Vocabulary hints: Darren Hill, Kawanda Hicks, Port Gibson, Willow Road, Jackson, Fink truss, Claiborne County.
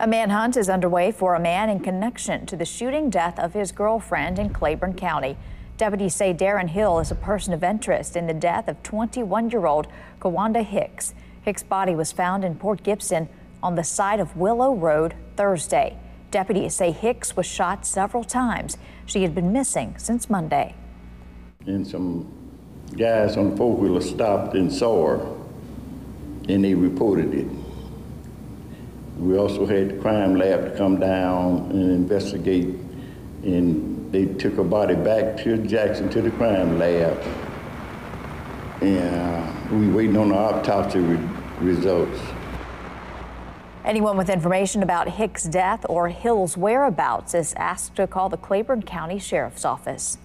A manhunt is underway for a man in connection to the shooting death of his girlfriend in Claiborne County. Deputies say Darren Hill is a person of interest in the death of 21-year-old Kawanda Hicks. Hicks' body was found in Port Gibson on the side of Willow Road Thursday. Deputies say Hicks was shot several times. She had been missing since Monday. And some guys on the four-wheeler stopped and saw her, and they reported it. We also had the crime lab to come down and investigate, and they took her body back to Jackson to the crime lab. And we waiting on the autopsy results. Anyone with information about Hicks' death or Hill's whereabouts is asked to call the Claiborne County Sheriff's Office.